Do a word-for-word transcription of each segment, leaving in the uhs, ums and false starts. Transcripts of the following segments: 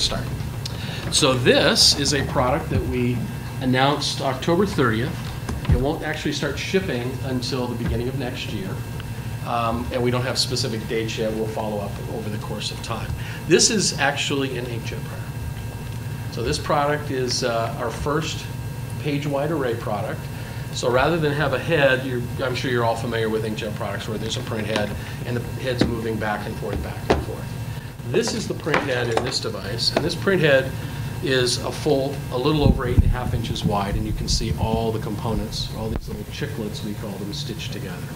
start. So this is a product that we announced October thirtieth. It won't actually start shipping until the beginning of next year. Um, and we don't have specific dates yet. We'll follow up over the course of time. This is actually an inkjet product. So this product is uh, our first page-wide array product. So rather than have a head, you're, I'm sure you're all familiar with inkjet products where there's a print head and the head's moving back and forth, back and forth. This is the print head in this device, and this print head is a full, a little over eight and a half inches wide, and you can see all the components, all these little chiclets, we call them, stitched together.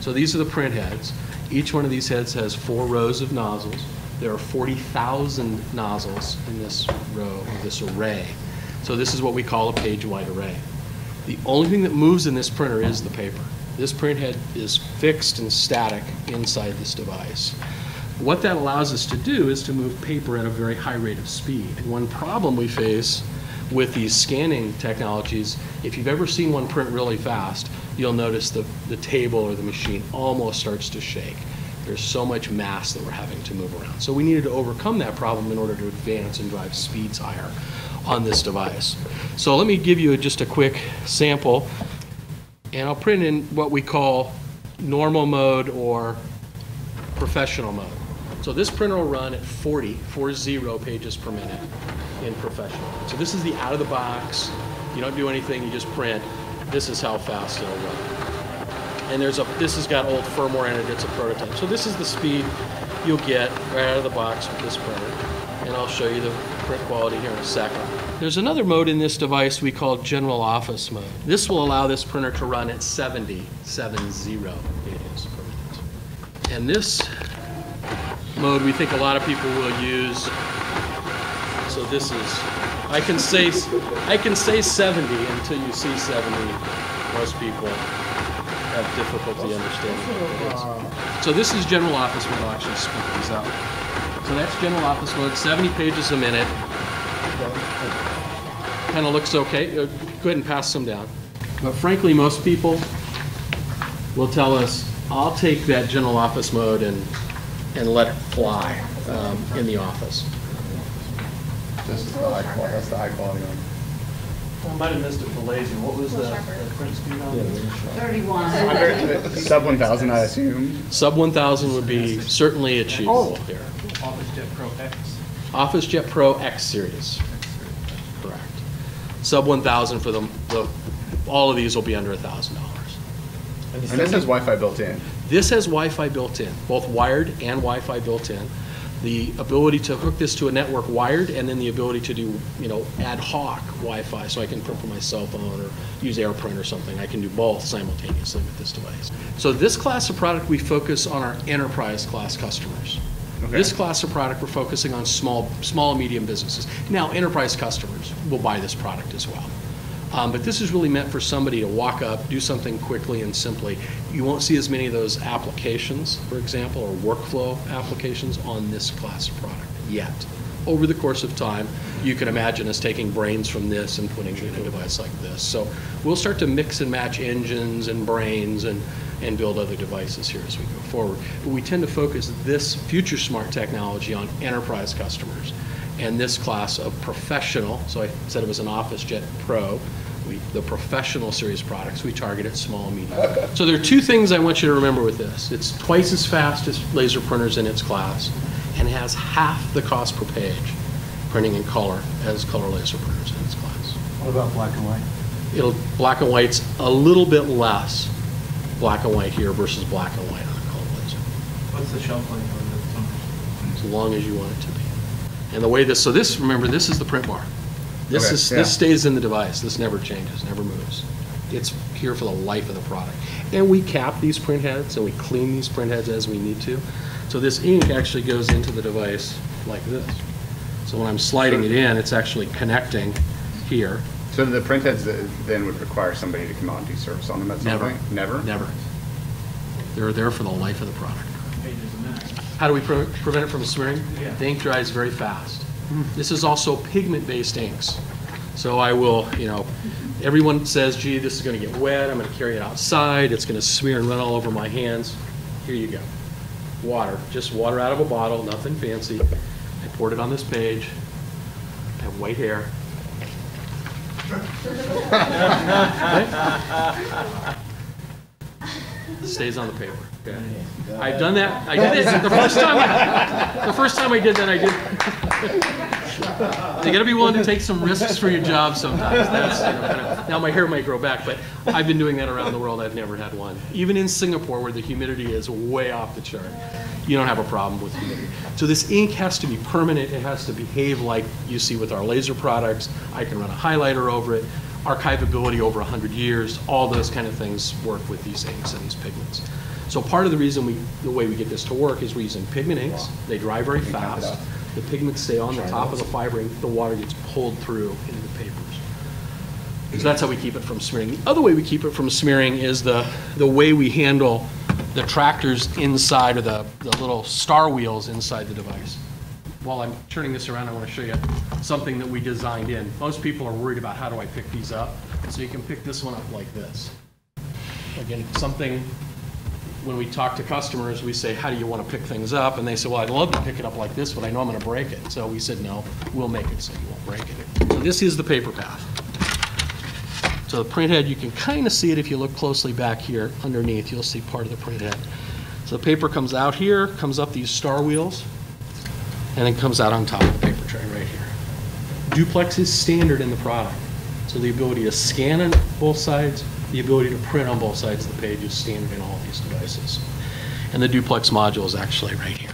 So these are the print heads. Each one of these heads has four rows of nozzles. There are forty thousand nozzles in this row, this array. So this is what we call a page-wide array. The only thing that moves in this printer is the paper. This print head is fixed and static inside this device. What that allows us to do is to move paper at a very high rate of speed. One problem we face with these scanning technologies, if you've ever seen one print really fast, you'll notice the, the table or the machine almost starts to shake. There's so much mass that we're having to move around. So we needed to overcome that problem in order to advance and drive speeds higher on this device. So let me give you just a quick sample, and I'll print in what we call normal mode or professional mode. So this printer will run at forty, four zero pages per minute in professional. So this is the out of the box, you don't do anything, you just print. This is how fast it'll run. And there's a, this has got old firmware in it, it's a prototype. So this is the speed you'll get right out of the box with this printer. And I'll show you the print quality here in a second. There's another mode in this device we call general office mode. This will allow this printer to run at seventy, seven zero pages per minute. And this mode we think a lot of people will use. So this is, I can say, I can say seventy until you see seventy. Most people have difficulty understanding what it is. So this is general office mode. I'll actually speed these up. So that's general office mode, seventy pages a minute. Kind of looks okay. Go ahead and pass some down. But frankly, most people will tell us, I'll take that general office mode and, and let it fly um, in the office. This is the high quality. That's the high quality one. I might have missed it for lazy. What was the, the print speed on it? thirty-one. Sub one thousand, I assume. Sub one thousand would be certainly achievable here. OfficeJet Pro X. OfficeJet Pro X series. Correct. Sub one thousand for them. The, all of these will be under one thousand dollars. And this has Wi-Fi built in. This has Wi-Fi built in, both wired and Wi-Fi built in. The ability to hook this to a network wired, and then the ability to do, you know, ad hoc Wi-Fi, so I can print from my cell phone or use AirPrint or something. I can do both simultaneously with this device. So this class of product, we focus on our enterprise class customers. Okay. This class of product, we're focusing on small, small and medium businesses. Now, enterprise customers will buy this product as well. Um, but this is really meant for somebody to walk up, do something quickly and simply. You won't see as many of those applications, for example, or workflow applications on this class of product yet. Over the course of time, you can imagine us taking brains from this and putting it in a device like this. So we'll start to mix and match engines and brains and, and build other devices here as we go forward. But we tend to focus this future smart technology on enterprise customers and this class of professional. So I said it was an OfficeJet Pro. We, the professional series products, we target at small and medium. Okay. So there are two things I want you to remember with this. It's twice as fast as laser printers in its class, and has half the cost per page printing in color as color laser printers in its class. What about black and white? It'll, black and white's a little bit less black and white here versus black and white on a color laser. What's the shelf life on this? As long as you want it to be. And the way this, so this, remember, this is the print bar. This, okay, is, yeah. This stays in the device. This never changes, never moves. It's here for the life of the product. And we cap these print heads, and we clean these print heads as we need to. So this ink actually goes into the device like this. So when I'm sliding it in, it's actually connecting here. So the print heads then would require somebody to come out and do service on them at some point? Never. Never. They're there for the life of the product. How do we pre prevent it from smearing? Yeah. The ink dries very fast. This is also pigment-based inks. So I will, you know, everyone says, gee, this is going to get wet. I'm going to carry it outside. It's going to smear and run all over my hands. Here you go. Water. Just water out of a bottle, nothing fancy. I poured it on this page. have white hair. Right? Stays on the paper. Okay. I've done that. I did it the first time. I, the first time I did that, I did. You got to be willing to take some risks for your job sometimes. That's, you know, kind of, now my hair might grow back, but I've been doing that around the world. I've never had one. Even in Singapore, where the humidity is way off the chart, you don't have a problem with humidity. So this ink has to be permanent. It has to behave like you see with our laser products. I can run a highlighter over it. Archivability over one hundred years. All those kind of things work with these inks and these pigments. So part of the reason we, the way we get this to work is we're using pigment inks. They dry very fast. The pigments stay on the top of the fiber and the water gets pulled through into the papers. So that's how we keep it from smearing. The other way we keep it from smearing is the, the way we handle the tractors inside, or the, the little star wheels inside the device. While I'm turning this around, I want to show you something that we designed in. Most people are worried about how do I pick these up. So you can pick this one up like this. Again, something. When we talk to customers, we say, how do you want to pick things up? And they say, well, I'd love to pick it up like this, but I know I'm going to break it. So we said, no, we'll make it so you won't break it. So this is the paper path. So the printhead, you can kind of see it if you look closely back here underneath. You'll see part of the printhead. So the paper comes out here, comes up these star wheels, and then comes out on top of the paper tray right here. Duplex is standard in the product. So the ability to scan on both sides, the ability to print on both sides of the page is standard in all these devices. And the duplex module is actually right here.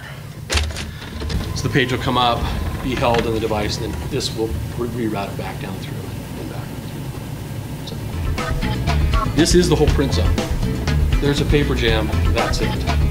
So the page will come up, be held in the device, and then this will reroute it back down through and back through. So this is the whole print zone. There's a paper jam, that's it.